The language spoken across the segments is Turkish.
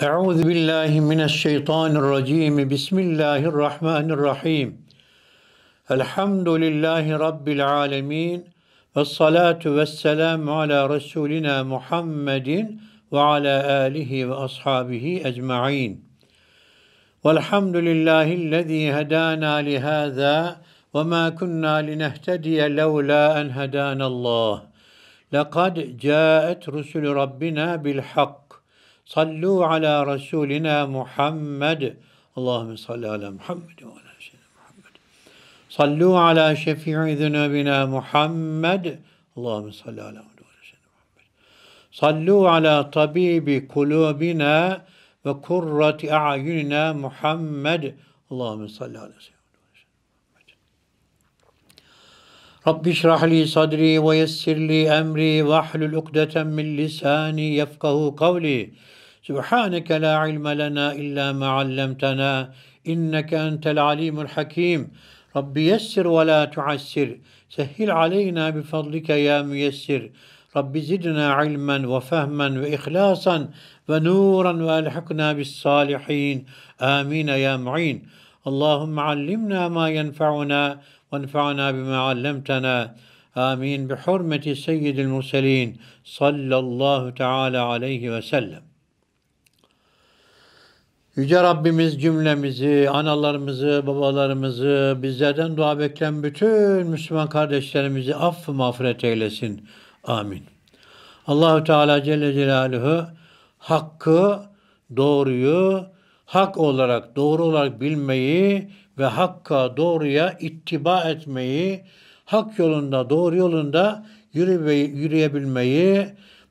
Euzu billahi mineşşeytanirracim. Bismillahirrahmanirrahim. Elhamdülillahi rabbil alamin. Ves salatu vesselamu ala resulina Muhammedin ve ala alihi ve ashabihi ecmaîn. Velhamdülillahi'llezî hedâna li hâzâ ve mâ kunnâ linehtediye levlâ en hedânallâh. Lekad câet rusulü rabbina bil hak. Sallu ala Resulina Muhammed. Allahümme salli ala Muhammed ve ala seyyidina Muhammed. Sallu ala şefii zunubina Muhammed. Allahümme salli ala Muhammed ve ala seyyidina Muhammed. Sallu ala tabibi kulubina ve kurrati a'yunina Muhammed. Allahümme salli ala seyyidina Muhammed. Rabbi şrahli sadri ve yessirli emri ve ahlul ukdeten min lisani yefkahu kavli. سبحانك لا علم لنا إلا ما علمتنا إنك أنت العليم الحكيم ربي يسر ولا تعسر سهل علينا بفضلك يا ميسر ربي زدنا علما وفهما وإخلاصا ونورا وألحقنا بالصالحين آمين يا معين اللهم علمنا ما ينفعنا وانفعنا بما علمتنا آمين بحرمة سيد المرسلين صلى الله تعالى عليه وسلم. Yüce Rabbimiz cümlemizi, analarımızı, babalarımızı, bizlerden dua bekleyen bütün Müslüman kardeşlerimizi affı mağfiret eylesin. Amin. Allahu Teala Celle Celaluhu hakkı, doğruyu, hak olarak, doğru olarak bilmeyi ve hakka, doğruya ittiba etmeyi, hak yolunda, doğru yolunda yürüyebilmeyi,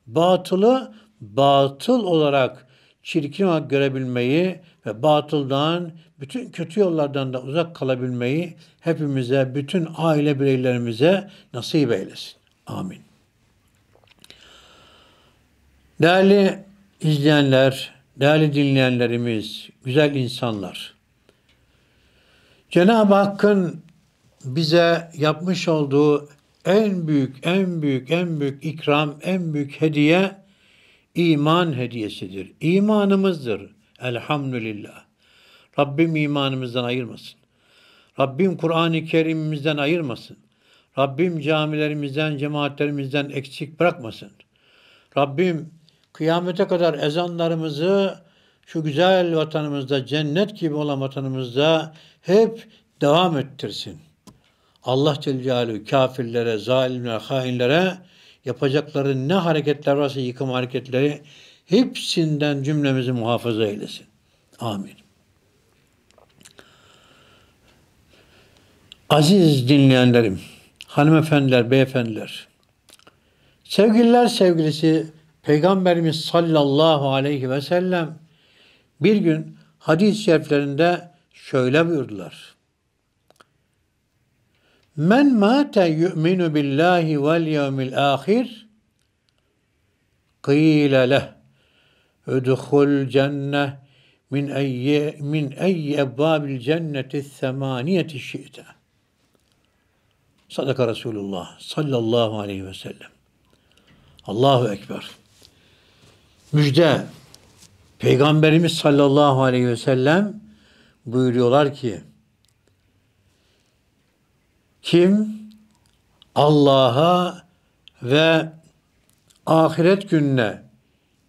batılı, batıl olarak çirkin olarak görebilmeyi ve batıldan, bütün kötü yollardan da uzak kalabilmeyi hepimize, bütün aile bireylerimize nasip eylesin. Amin. Değerli izleyenler, değerli dinleyenlerimiz, güzel insanlar. Cenab-ı Hakk'ın bize yapmış olduğu en büyük ikram, en büyük hediye İman hediyesidir. İmanımızdır. Elhamdülillah. Rabbim imanımızdan ayırmasın. Rabbim Kur'an-ı Kerim'imizden ayırmasın. Rabbim camilerimizden, cemaatlerimizden eksik bırakmasın. Rabbim kıyamete kadar ezanlarımızı şu güzel vatanımızda, cennet gibi olan vatanımızda hep devam ettirsin. Allah Celle Celaluhu kafirlere, zalimlere, hainlere yapacakları ne hareketler varsa yıkım hareketleri hepsinden cümlemizi muhafaza eylesin. Amin. Aziz dinleyenlerim, hanımefendiler, beyefendiler, sevgililer sevgilisi Peygamberimiz sallallahu aleyhi ve sellem bir gün hadis-i şeriflerinde şöyle buyurdular. Men mâte yu'minu billahi vel yevmil âhir kîle leh udkhul cenneh min eyyi ebbâbil cennetiz semâniyeti şi'te. Sadaka Resulullah sallallahu aleyhi ve sellem. Allahu Ekber. Müjde. Peygamberimiz sallallahu aleyhi ve sellem buyuruyorlar ki kim Allah'a ve ahiret gününe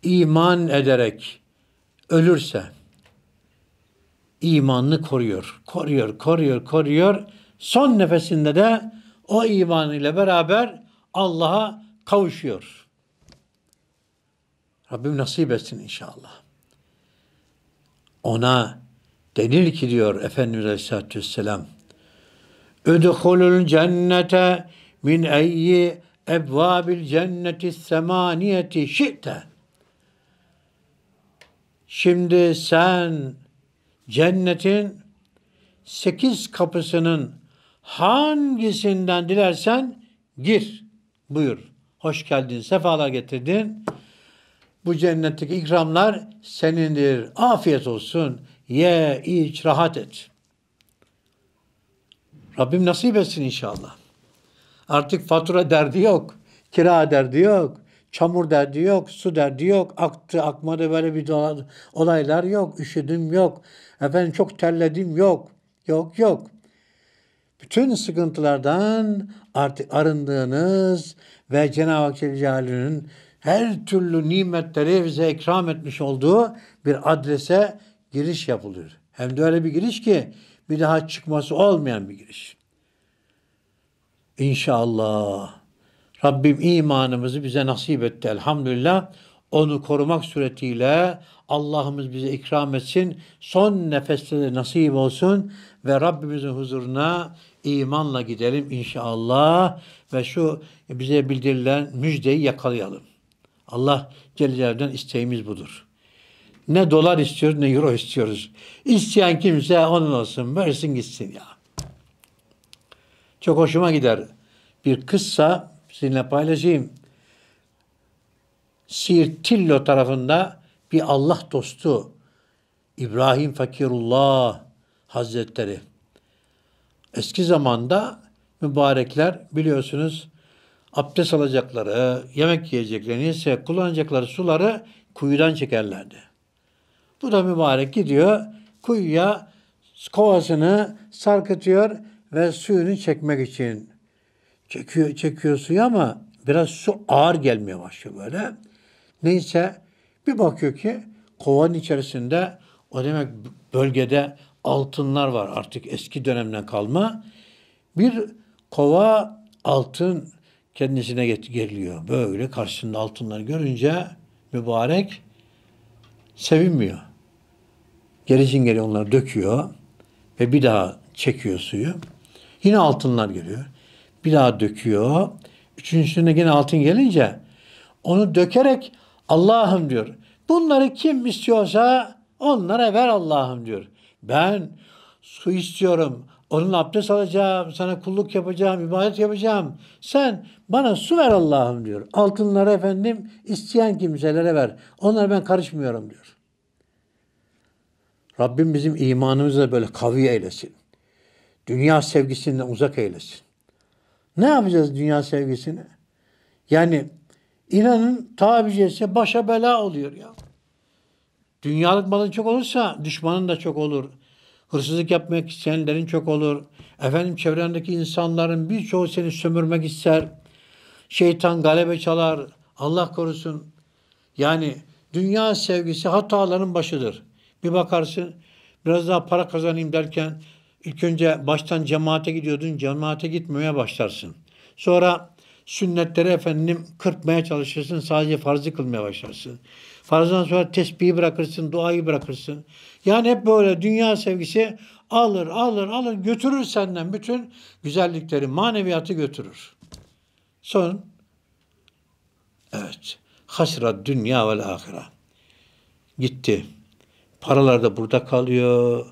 iman ederek ölürse imanını koruyor. Son nefesinde de o imanıyla beraber Allah'a kavuşuyor. Rabbim nasip etsin inşallah. Ona denir ki diyor Efendimiz Aleyhisselatü Vesselam Udkhulul cennete min eyyi ebvabil cenneti semaniyeti şi'te. Şimdi sen cennetin 8 kapısının hangisinden dilersen gir. Buyur. Hoş geldin, sefalar getirdin. Bu cennetteki ikramlar senindir. Afiyet olsun. Ye, iç, rahat et. Rabbim nasip etsin inşallah. Artık fatura derdi yok, kira derdi yok, Çamur derdi yok, su derdi yok, aktı, akmadı böyle bir olaylar yok, üşüdüm yok, efendim çok terledim yok, yok, yok. Bütün sıkıntılardan artık arındığınız ve Cenab-ı Hak Celle Celaluhu'nun her türlü nimetleri bize ikram etmiş olduğu bir adrese giriş yapılıyor. Hem de öyle bir giriş ki bir daha çıkması olmayan bir giriş. İnşallah Rabbim imanımızı bize nasip etti. Elhamdülillah. Onu korumak suretiyle Allah'ımız bize ikram etsin. Son nefeste de nasip olsun ve Rabbimizin huzuruna imanla gidelim inşallah ve şu bize bildirilen müjdeyi yakalayalım. Allah Celle Celaluhu'dan isteğimiz budur. Ne dolar istiyoruz, ne euro istiyoruz. İsteyen kimse onun olsun, versin gitsin ya. Çok hoşuma gider. Bir kıssa sizinle paylaşayım. Sirtillo tarafında bir Allah dostu İbrahim Fakirullah Hazretleri. Eski zamanda mübarekler biliyorsunuz abdest alacakları, yemek yiyecekleri, neyse kullanacakları suları kuyudan çekerlerdi. Bu da mübarek gidiyor kuyuya, kovasını sarkıtıyor ve suyunu çekmek için. Çekiyor suyu ama biraz su ağır gelmeye başlıyor böyle. Neyse bir bakıyor ki kovanın içerisinde o demek bölgede altınlar var artık eski dönemden kalma. Bir kova altın kendisine geliyor. Böyle karşısında altınları görünce mübarek sevinmiyor. Geri onları döküyor ve bir daha çekiyor suyu. Yine altınlar geliyor. Bir daha döküyor. Üçüncüsüne yine altın gelince onu dökerek Allah'ım diyor. Bunları kim istiyorsa onlara ver Allah'ım diyor. Ben su istiyorum. Onunla abdest alacağım. Sana kulluk yapacağım. İbadet yapacağım. Sen bana su ver Allah'ım diyor. Altınları efendim isteyen kimselere ver. Onlara ben karışmıyorum diyor. Rabbim bizim imanımızı da böyle kavi eylesin. Dünya sevgisinden uzak eylesin. Ne yapacağız dünya sevgisini? Yani inanın tabiri caizse başa bela oluyor ya. Dünyalık malın çok olursa düşmanın da çok olur. Hırsızlık yapmak isteyenlerin çok olur. Efendim çevrendeki insanların birçoğu seni sömürmek ister. Şeytan galebe çalar. Allah korusun. Yani dünya sevgisi hataların başıdır. Bir bakarsın biraz daha para kazanayım derken ilk önce baştan cemaate gidiyordun. Cemaate gitmeye başlarsın. Sonra sünnetleri efendim kırpmaya çalışırsın. Sadece farzı kılmaya başlarsın. Farzdan sonra tesbihi bırakırsın, duayı bırakırsın. Yani hep böyle dünya sevgisi alır götürür senden bütün güzellikleri, maneviyatı götürür. Son. Evet. Hasrat dünya ve ahira. Gitti. Paralar da burada kalıyor.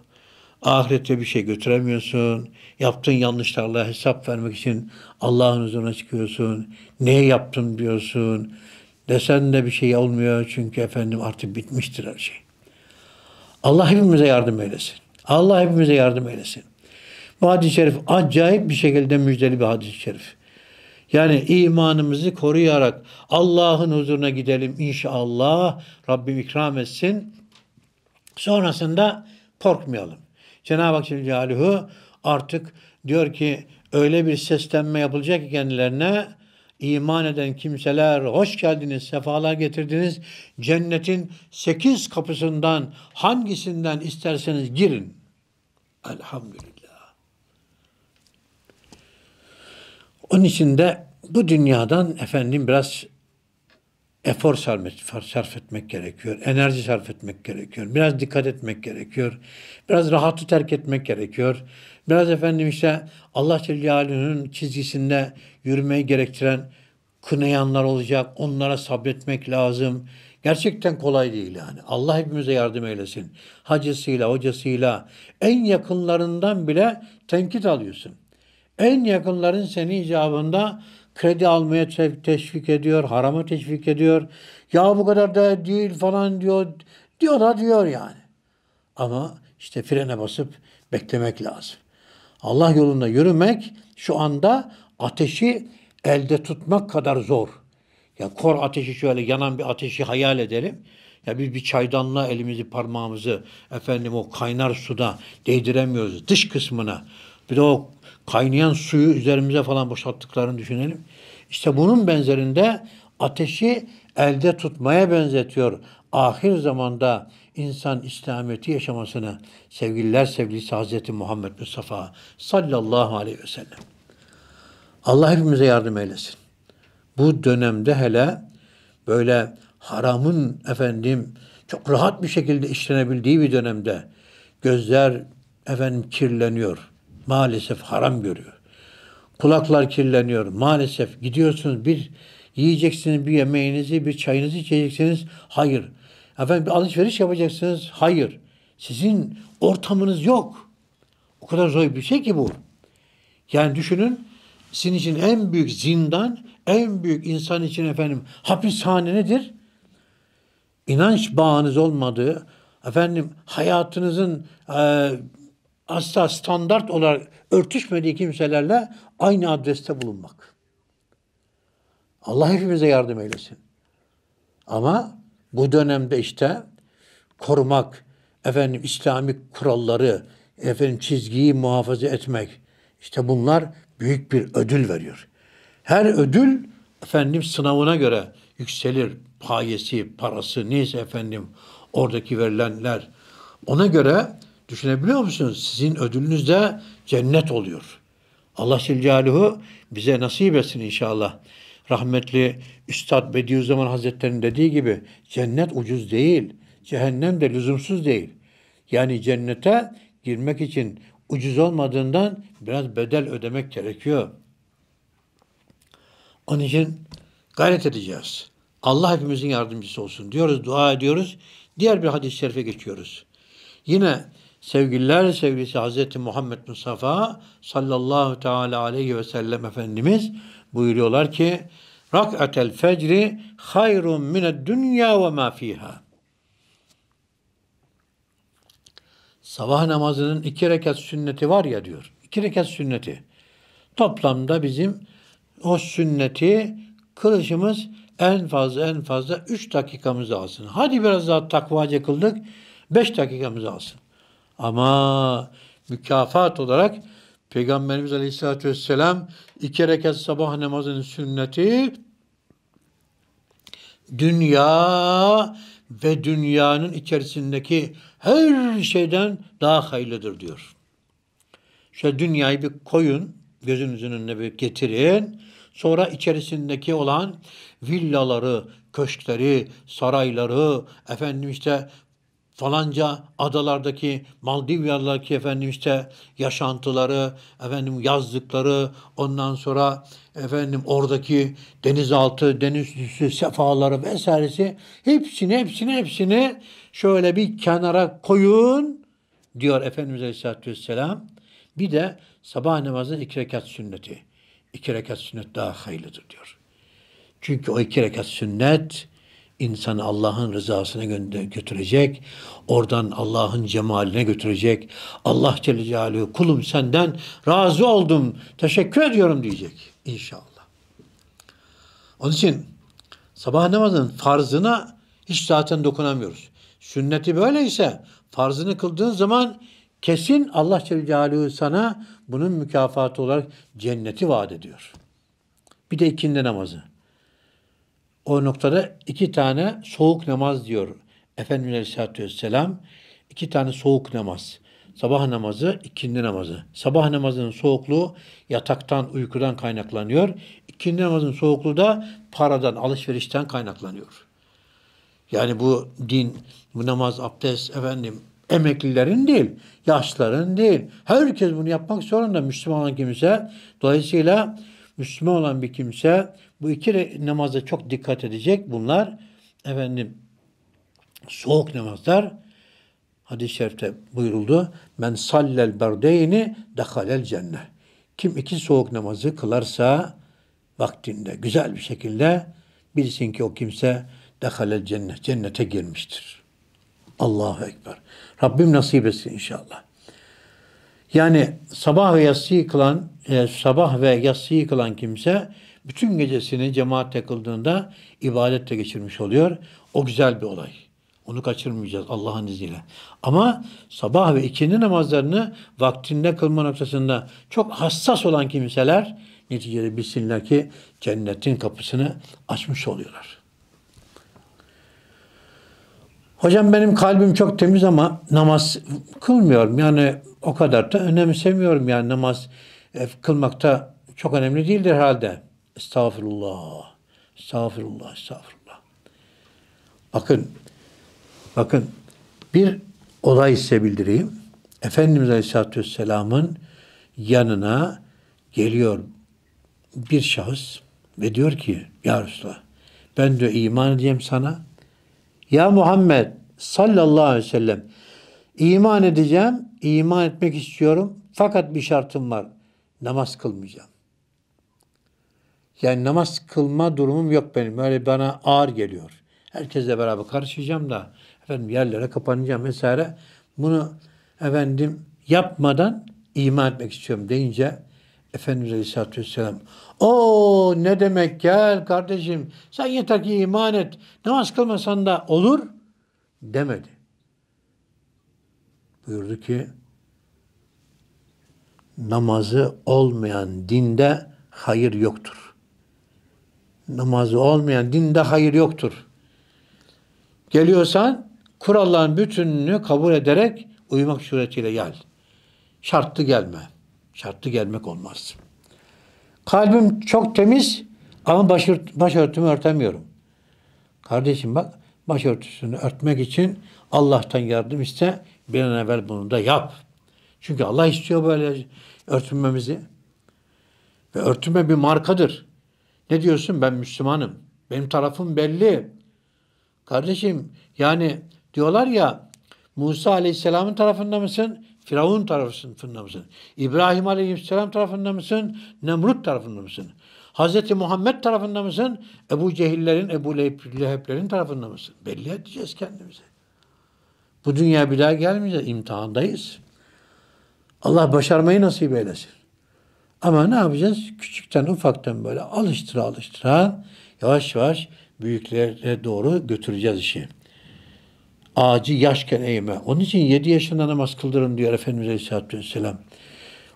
Ahirete bir şey götüremiyorsun. Yaptığın yanlışlarla hesap vermek için Allah'ın huzuruna çıkıyorsun. Neye yaptım diyorsun. Desen de bir şey olmuyor. Çünkü efendim artık bitmiştir her şey. Allah hepimize yardım eylesin. Allah hepimize yardım eylesin. Bu hadis-i şerif acayip bir şekilde müjdeli bir hadis-i şerif. Yani imanımızı koruyarak Allah'ın huzuruna gidelim inşallah. Rabbim ikram etsin. Sonrasında korkmayalım. Cenab-ı Hak Celle Celaluhu artık diyor ki öyle bir seslenme yapılacak ki kendilerine iman eden kimseler hoş geldiniz, sefalar getirdiniz. Cennetin 8 kapısından hangisinden isterseniz girin. Elhamdülillah. Onun için de bu dünyadan efendim biraz efor sarf etmek gerekiyor. Enerji sarf etmek gerekiyor. Biraz dikkat etmek gerekiyor. Biraz rahatı terk etmek gerekiyor. Biraz efendim işte Allah Celle Celaluhu'nun çizgisinde yürümeyi gerektiren kınayanlar olacak. Onlara sabretmek lazım. Gerçekten kolay değil yani. Allah hepimize yardım eylesin. Hacısıyla, hocasıyla en yakınlarından bile tenkit alıyorsun. En yakınların senin icabında kredi almaya teşvik ediyor, harama teşvik ediyor. Ya bu kadar da değil falan diyor yani. Ama işte frene basıp beklemek lazım. Allah yolunda yürümek şu anda ateşi elde tutmak kadar zor. Ya kor ateşi, şöyle yanan bir ateşi hayal edelim. Ya biz bir çaydanlığa elimizi, parmağımızı efendim o kaynar suda değdiremiyoruz dış kısmına. Bir de o kaynayan suyu üzerimize falan boşalttıklarını düşünelim. İşte bunun benzerinde ateşi elde tutmaya benzetiyor. Ahir zamanda insan İslamiyet'i yaşamasını sevgililer sevgilisi Hazreti Muhammed Mustafa sallallahu aleyhi ve sellem. Allah hepimize yardım eylesin. Bu dönemde hele böyle haramın efendim çok rahat bir şekilde işlenebildiği bir dönemde gözler efendim kirleniyor. Maalesef haram görüyor. Kulaklar kirleniyor. Maalesef gidiyorsunuz, bir yiyeceksiniz, bir yemeğinizi, bir çayınızı içeceksiniz. Hayır. Efendim bir alışveriş yapacaksınız. Hayır. Sizin ortamınız yok. O kadar zor bir şey ki bu. Yani düşünün, sizin için en büyük zindan, en büyük insan için efendim hapishane nedir? İnanç bağınız olmadığı, efendim hayatınızın asla standart olarak örtüşmediği kimselerle aynı adreste bulunmak. Allah hepimize yardım eylesin. Ama bu dönemde işte korumak, efendim İslami kuralları, efendim çizgiyi muhafaza etmek, işte bunlar büyük bir ödül veriyor. Her ödül efendim sınavına göre yükselir. Payesi, parası neyse efendim oradaki verilenler. Ona göre düşünebiliyor musunuz? Sizin ödülünüz de cennet oluyor. Allah Celaluhu bize nasip etsin inşallah. Rahmetli Üstad Bediüzzaman Hazretleri'nin dediği gibi cennet ucuz değil, cehennem de lüzumsuz değil. Yani cennete girmek için ucuz olmadığından biraz bedel ödemek gerekiyor. Onun için gayret edeceğiz. Allah hepimizin yardımcısı olsun diyoruz, dua ediyoruz. Diğer bir hadis-i şerife geçiyoruz. Yine sevgililer sevgilisi Hazreti Muhammed Mustafa sallallahu teala aleyhi ve sellem Efendimiz buyuruyorlar ki rak'atel fecri hayrun mine'd-dünya ve ma fiha. Sabah namazının 2 rekat sünneti var ya diyor. 2 rekat sünneti. Toplamda bizim o sünneti kılışımız en fazla 3 dakikamız alsın. Hadi biraz daha takvaca kıldık, 5 dakikamız alsın. Ama mükafat olarak Peygamberimiz Aleyhisselatü Vesselam 2 rekat sabah namazının sünneti dünya ve dünyanın içerisindeki her şeyden daha hayırlıdır diyor. Şöyle dünyayı bir koyun, gözünüzün önüne bir getirin. Sonra içerisindeki olan villaları, köşkleri, sarayları, efendim işte falanca adalardaki, Maldivyalardaki efendim işte yaşantıları, efendim yazlıkları, ondan sonra efendim oradaki denizaltı, deniz üstü sefaları vesairesi hepsini şöyle bir kenara koyun diyor Efendimiz Aleyhisselatü Vesselam. Bir de sabah namazının 2 rekat sünneti. 2 rekat sünnet daha hayırlıdır diyor. Çünkü o 2 rekat sünnet insanı Allah'ın rızasına götürecek, oradan Allah'ın cemaline götürecek. Allah Celle Celaluhu kulum senden razı oldum, teşekkür ediyorum diyecek inşallah. Onun için sabah namazının farzına hiç zaten dokunamıyoruz. Sünneti böyleyse farzını kıldığın zaman kesin Allah Celle Celaluhu sana bunun mükafatı olarak cenneti vaat ediyor. Bir de ikindi namazı. O noktada 2 tane soğuk namaz diyor Efendimiz Aleyhisselatü Vesselam. 2 tane soğuk namaz. Sabah namazı, ikindi namazı. Sabah namazının soğukluğu yataktan, uykudan kaynaklanıyor. İkindi namazının soğukluğu da paradan, alışverişten kaynaklanıyor. Yani bu din, bu namaz, abdest efendim emeklilerin değil, yaşlıların değil. Herkes bunu yapmak zorunda Müslüman olan kimse. Dolayısıyla Müslüman olan bir kimse bu 2 namaza çok dikkat edecek. Bunlar efendim soğuk namazlar. Hadis-i şerifte buyuruldu. Men sallel berdeyni dehalel cennet. Kim 2 soğuk namazı kılarsa vaktinde güzel bir şekilde bilsin ki o kimse dehalel cennet, cennete girmiştir. Allahu Ekber. Rabbim nasip etsin inşallah. Yani sabah ve yatsıyı kılan kimse bütün gecesini cemaatle kıldığında ibadette geçirmiş oluyor. O güzel bir olay. Onu kaçırmayacağız Allah'ın izniyle. Ama sabah ve ikindi namazlarını vaktinde kılma noktasında çok hassas olan kimseler neticede bilsinler ki cennetin kapısını açmış oluyorlar. Hocam benim kalbim çok temiz ama namaz kılmıyorum. Yani o kadar da önemsemiyorum. Yani namaz kılmakta çok önemli değildir herhalde. Estağfurullah. Estağfurullah. Estağfurullah. Bakın. Bakın. Bir olay size bildireyim. Efendimiz Aleyhisselatü Vesselam'ın yanına geliyor bir şahıs ve diyor ki ya Resulallah ben de iman edeceğim sana. Ya Muhammed sallallahu aleyhi ve sellem iman edeceğim, iman etmek istiyorum fakat bir şartım var. Namaz kılmayacağım. Yani namaz kılma durumum yok benim. Öyle bana ağır geliyor. Herkesle beraber karışacağım da efendim yerlere kapanacağım vesaire. Bunu efendim yapmadan iman etmek istiyorum deyince Efendimiz Aleyhisselatü Vesselam o ne demek gel kardeşim sen yeter ki iman et namaz kılmasan da olur demedi. Buyurdu ki namazı olmayan dinde hayır yoktur. Namazı olmayan dinde hayır yoktur. Geliyorsan kuralların bütününü kabul ederek uyumak suretiyle gel. Şartlı gelme. Şartlı gelmek olmaz. Kalbim çok temiz ama başörtümü örtemiyorum. Kardeşim bak başörtüsünü örtmek için Allah'tan yardım iste. Bir an evvel bunu da yap. Çünkü Allah istiyor böyle örtünmemizi. Ve örtünme bir markadır. Ne diyorsun? Ben Müslümanım. Benim tarafım belli. Kardeşim yani diyorlar ya Musa Aleyhisselam'ın tarafında mısın? Firavun tarafında mısın? İbrahim Aleyhisselam tarafında mısın? Nemrut tarafında mısın? Hazreti Muhammed tarafında mısın? Ebu Cehillerin, Ebu Leheblerin tarafında mısın? Belli edeceğiz kendimizi. Bu dünya bir daha gelmeyeceğiz. İmtihandayız. Allah başarmayı nasip eylesin. Ama ne yapacağız? Küçükten ufaktan böyle alıştıra alıştıra yavaş yavaş büyüklere doğru götüreceğiz işi. Ağacı yaşken eğme. Onun için 7 yaşında namaz kıldırın diyor Efendimiz Aleyhisselatü Vesselam.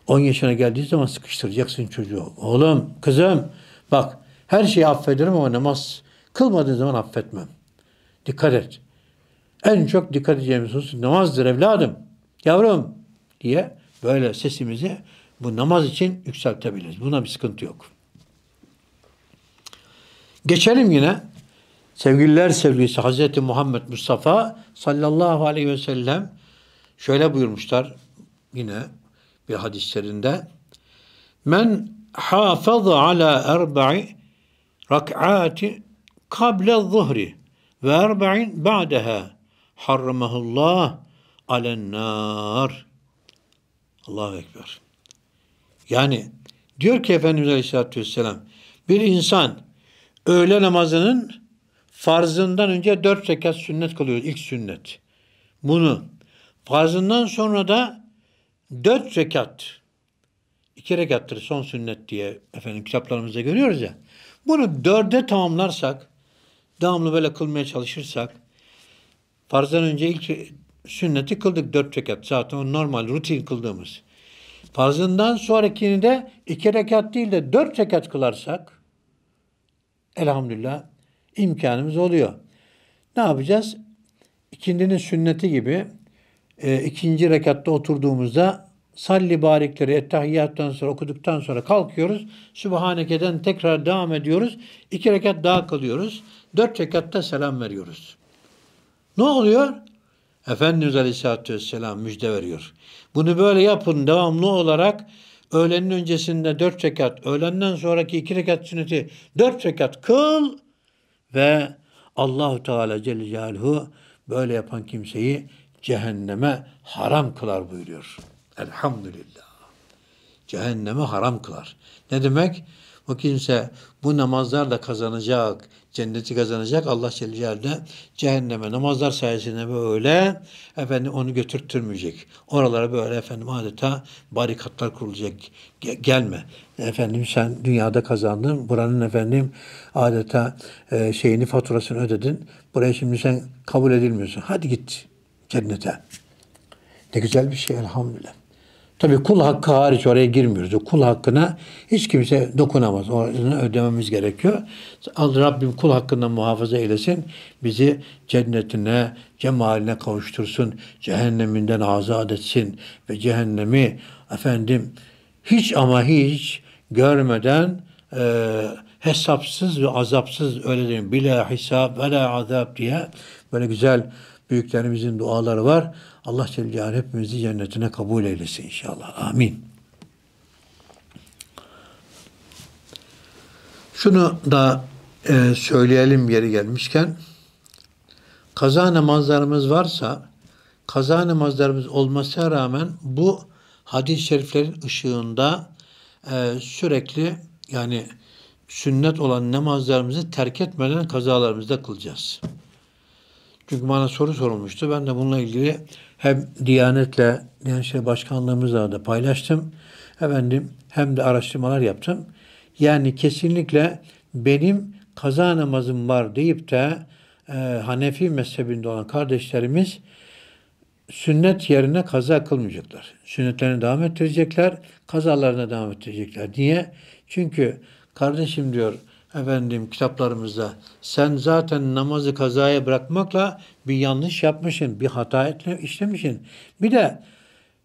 10 yaşına geldiği zaman sıkıştıracaksın çocuğu. Oğlum, kızım bak her şeyi affederim ama namaz kılmadığın zaman affetmem. Dikkat et. En çok dikkat edeceğimiz husus namazdır evladım. Yavrum diye böyle sesimizi bu namaz için yükseltebiliriz. Buna bir sıkıntı yok. Geçelim yine sevgililer sevgilisi Hz. Muhammed Mustafa sallallahu aleyhi ve sellem şöyle buyurmuşlar yine bir hadislerinde men hafaza ala erba'i rak'ati kabla zuhri ve erba'in ba'daha harramahullah alennâr. Allahu Ekber. Yani diyor ki Efendimiz Aleyhisselatü Vesselam bir insan öğle namazının farzından önce 4 rekat sünnet kılıyor. İlk sünnet. Bunu farzından sonra da 4 rekat 2 rekattır son sünnet diye efendim kitaplarımızda görüyoruz ya. Bunu 4'e tamamlarsak devamlı böyle kılmaya çalışırsak farzdan önce ilk sünneti kıldık 4 rekat. Zaten o normal rutin kıldığımız. Farzından sonrakini de 2 rekat değil de 4 rekat kılarsak elhamdülillah imkanımız oluyor. Ne yapacağız? İkindinin sünneti gibi ikinci rekatta oturduğumuzda salli barikleri ettehiyyattan sonra okuduktan sonra kalkıyoruz. Sübhaneke'den tekrar devam ediyoruz. 2 rekat daha kılıyoruz. 4 rekatta selam veriyoruz. Ne oluyor? Efendimiz Aleyhisselatü Vesselam müjde veriyor. Bunu böyle yapın devamlı olarak öğlenin öncesinde 4 rekat, öğlenden sonraki 2 rekat sünneti 4 rekat kıl ve Allahu Teala Celle Celaluhu böyle yapan kimseyi cehenneme haram kılar buyuruyor. Elhamdülillah. Cehenneme haram kılar. Ne demek? O kimse bu namazlarla kazanacak, cenneti kazanacak. Allah Celle Celaluhu cehenneme namazlar sayesinde böyle onu götürttürmeyecek. Oralara böyle adeta barikatlar kurulacak. Gelme. Sen dünyada kazandın. Buranın adeta faturasını ödedin. Buraya şimdi sen kabul edilmiyorsun. Hadi git cennete. Ne güzel bir şey elhamdülillah. Tabii kul hakkı hariç oraya girmiyoruz. Kul hakkına hiç kimse dokunamaz. Onu ödememiz gerekiyor. Rabbim kul hakkından muhafaza eylesin. Bizi cennetine, cemaline kavuştursun. Cehenneminden azat etsin. Ve cehennemi hiç ama hiç görmeden hesapsız ve azapsız öyle diyeyim. Bila hisab ve la azap diye böyle güzel büyüklerimizin duaları var. Allah Celle Celaluhu hepimizi cennetine kabul eylesin inşallah. Amin. Şunu da söyleyelim yeri gelmişken. Kaza namazlarımız varsa, kaza namazlarımız olmasına rağmen bu hadis-i şeriflerin ışığında sürekli sünnet olan namazlarımızı terk etmeden kazalarımızda kılacağız. Çünkü bana soru sorulmuştu. Ben de bununla ilgili hem Diyanet'le, Diyanet İşleri Başkanlığımızla da paylaştım. Hem de araştırmalar yaptım. Kesinlikle benim kaza namazım var deyip de Hanefi mezhebinde olan kardeşlerimiz sünnet yerine kaza kılmayacaklar. Sünnetlerine devam ettirecekler, kazalarına devam ettirecekler. Niye? Çünkü kardeşim diyor, kitaplarımızda sen zaten namazı kazaya bırakmakla bir yanlış yapmışsın, bir hata işlemişsin. Bir de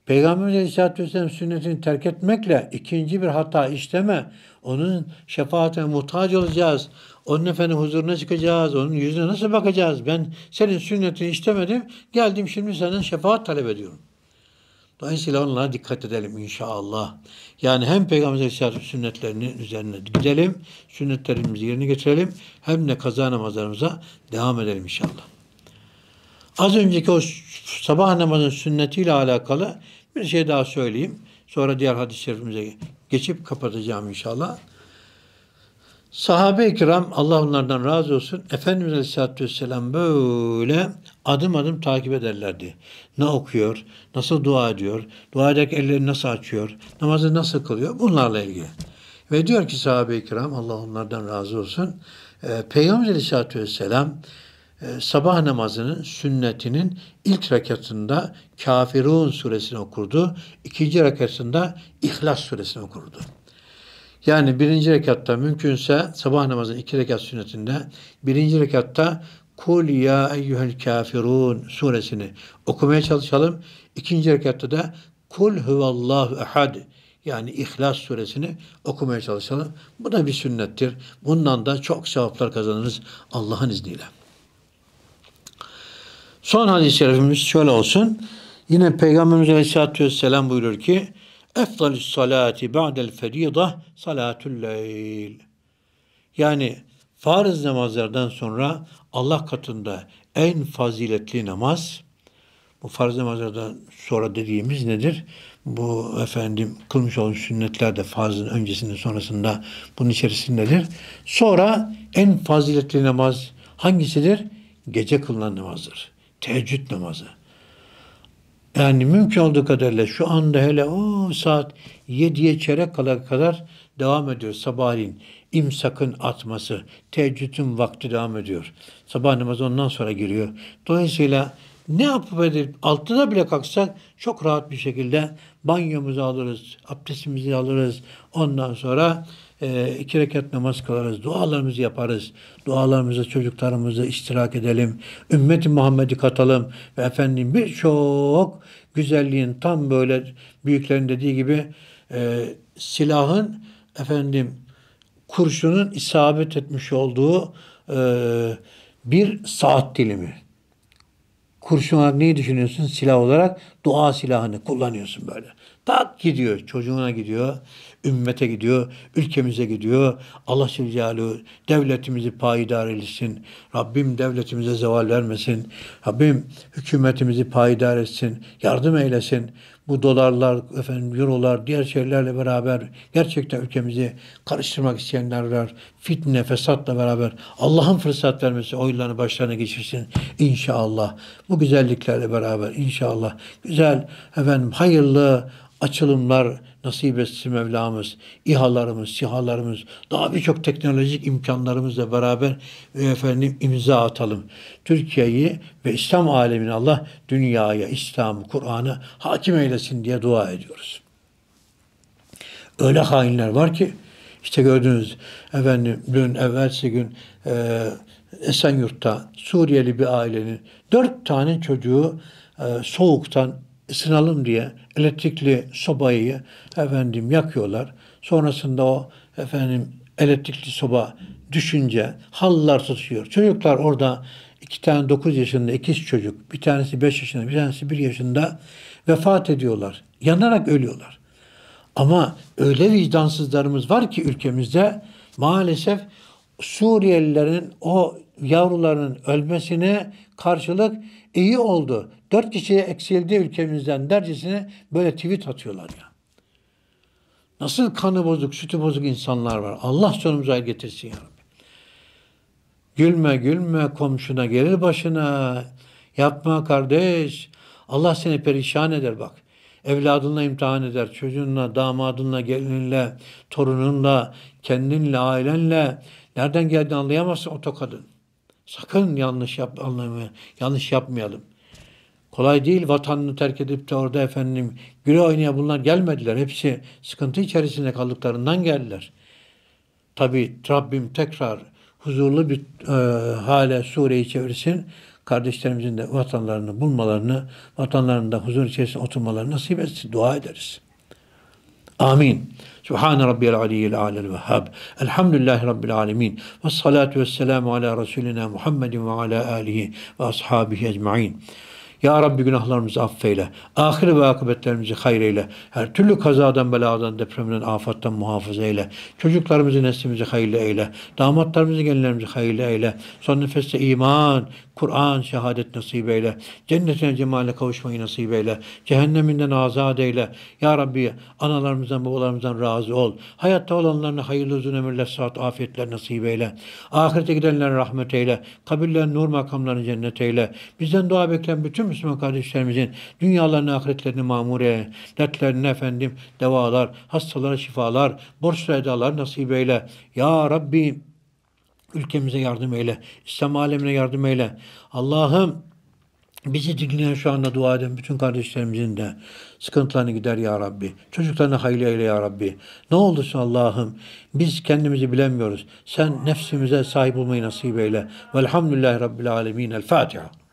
Peygamber Aleyhisselatü Vesselam sünnetini terk etmekle ikinci bir hata işleme. Onun şefaatine muhtaç olacağız. Onun huzuruna çıkacağız. Onun yüzüne nasıl bakacağız? Ben senin sünnetini işlemedim. Geldim şimdi senden şefaat talep ediyorum. Dolayısıyla onlara dikkat edelim inşallah. Hem Peygamber Aleyhisselatü sünnetlerinin üzerine gidelim, sünnetlerimizi yerine getirelim, hem de kaza namazlarımıza devam edelim inşallah. Az önceki o sabah namazının sünnetiyle alakalı bir şey daha söyleyeyim. Sonra diğer hadis-i şerifimize geçip kapatacağım inşallah. Sahabe-i kiram, Allah onlardan razı olsun, Efendimiz Aleyhisselatü Vesselam böyle adım adım takip ederlerdi. Ne okuyor, nasıl dua ediyor, dua ederken ellerini nasıl açıyor, namazı nasıl kılıyor, bunlarla ilgili. Ve diyor ki sahabe-i kiram, Allah onlardan razı olsun, Peygamber Aleyhisselatü Vesselam sabah namazının sünnetinin ilk rekatında Kafirun suresini okurdu, ikinci rekatında İhlas suresini okurdu. Birinci rekatta mümkünse sabah namazının iki rekat sünnetinde birinci rekatta Kul ya eyyühel kafirun suresini okumaya çalışalım. İkinci rekatta da Kul huvallahu ehad İhlas suresini okumaya çalışalım. Bu da bir sünnettir. Bundan da çok sevaplar kazanırız Allah'ın izniyle. Son hadis-i şerifimiz şöyle olsun. Yine Peygamberimiz Aleyhisselatü Vesselam buyurur ki اَفْضَلِ الصَّلَاةِ بَعْدَ الْفَرِيضَةِ صَلَاتُ اللَّيْلِ farz namazlardan sonra Allah katında en faziletli namaz, bu farz namazlardan sonra dediğimiz nedir? Bu kılmış olan sünnetler de farzın öncesinde sonrasında bunun içerisindedir. Sonra en faziletli namaz hangisidir? Gece kılınan namazdır. Teheccüd namazı. Mümkün olduğu kadarıyla şu anda hele o saat 7'ye çeyrek kala kadar devam ediyor. Sabahleyin imsakın atması, teheccüdün vakti devam ediyor. Sabah namazı ondan sonra giriyor. Dolayısıyla ne yapıp edip 6'da bile kalksak çok rahat bir şekilde banyomuzu alırız, abdestimizi alırız. Ondan sonra iki rekat namaz kılarız, dualarımızı yaparız. Dualarımıza çocuklarımıza iştirak edelim. Ümmet-i Muhammed'i katalım. Ve birçok güzelliğin tam böyle büyüklerin dediği gibi silahın kurşunun isabet etmiş olduğu bir saat dilimi. Kurşun olarak neyi düşünüyorsun? Silah olarak dua silahını kullanıyorsun böyle. Tak gidiyor, çocuğuna gidiyor. ümmete gidiyor, ülkemize gidiyor. Allah Celle devletimizi payidar etsin. Rabbim devletimize zeval vermesin. Rabbim hükümetimizi payidar etsin, yardım eylesin. Bu dolarlar, eurolar, diğer şeylerle beraber gerçekten ülkemizi karıştırmak isteyenler, fitne, fesatla beraber Allah'ın fırsat vermesi oylarını başlarına geçirsin inşallah. Bu güzelliklerle beraber inşallah güzel, hayırlı açılımlar nasip etsin Mevlamız. İHA'larımız, SİHA'larımız, daha birçok teknolojik imkanlarımızla beraber imza atalım. Türkiye'yi ve İslam alemini Allah dünyaya, İslam'ı, Kur'an'ı hakim eylesin diye dua ediyoruz. Öyle hainler var ki işte gördünüz dün evvelsi gün Esenyurt'ta Suriyeli bir ailenin 4 tane çocuğu soğuktan ısınalım diye elektrikli sobayı yakıyorlar. Sonrasında o elektrikli soba düşünce halılar tutuyor. Çocuklar orada 2 tane 9 yaşında ikiz çocuk, bir tanesi 5 yaşında, bir tanesi 1 yaşında vefat ediyorlar. Yanarak ölüyorlar. Ama öyle vicdansızlarımız var ki ülkemizde maalesef Suriyelilerin o yavrularının ölmesine karşılık iyi oldu, 4 kişiye eksildi ülkemizden dercesine böyle tweet atıyorlar ya. Nasıl kanı bozuk, sütü bozuk insanlar var. Allah sonumuzu hayır getirsin ya Rabbi. Gülme gülme komşuna gelir başına. Yapma kardeş. Allah seni perişan eder bak. Evladınla imtihan eder. Çocuğunla, damadınla, gelininle, torununla, kendinle, ailenle. Nereden geldiğini anlayamazsın o tokadın. Sakın yanlış yapmayalım. Kolay değil vatanını terk edip de orada güle oynaya bunlar gelmediler. Hepsi sıkıntı içerisinde kaldıklarından geldiler. Tabi Rabbim tekrar huzurlu bir hale Suriye'yi çevirsin. Kardeşlerimizin de vatanlarını bulmalarını, vatanlarında huzur içerisinde oturmalarını nasip etsin. Dua ederiz. Amin. Subhan rabbiyal aliyyil alel vehhab. Elhamdülillahi rabbil alemin. Ve salatu vesselamu ala Resulina Muhammedin ve ala alihi ve ashabihi ecmain. Ya Rabbi günahlarımızı affeyle. Ahir ve akıbetlerimizi hayreyle. Her türlü kazadan, beladan, depremden, afattan muhafaza eyle. Çocuklarımızı, neslimizi hayırlı eyle. Damatlarımızı, gelinlerimizi hayırlı eyle. Son nefeste iman, Kur'an, şehadet nasip eyle. Cennetine, cemale kavuşmayı nasip eyle. Cehenneminden azad eyle. Ya Rabbi analarımızdan, babalarımızdan razı ol. Hayatta olanlarına hayırlı uzun ömürler, sıhhat, afiyetler nasip eyle. Ahirete gidenlere rahmet eyle. Kabirlerin nur makamlarını cennet eyle. Bizden dua bekleyen bütün Müslüman kardeşlerimizin dünyalarını, ahiretlerini mamur eyle. Dertlerine devalar, hastalara şifalar, borçlu edalar nasip eyle. Ya Rabbi ülkemize yardım eyle. İslam alemine yardım eyle. Allah'ım bizi dinleyen şu anda dua eden bütün kardeşlerimizin de sıkıntılarını gider ya Rabbi. Çocuklarını hayırlı eyle ya Rabbi. Ne olursun Allah'ım biz kendimizi bilemiyoruz. Sen nefsimize sahip olmayı nasip eyle. Velhamdülillahi Rabbil alemin. El Fatiha.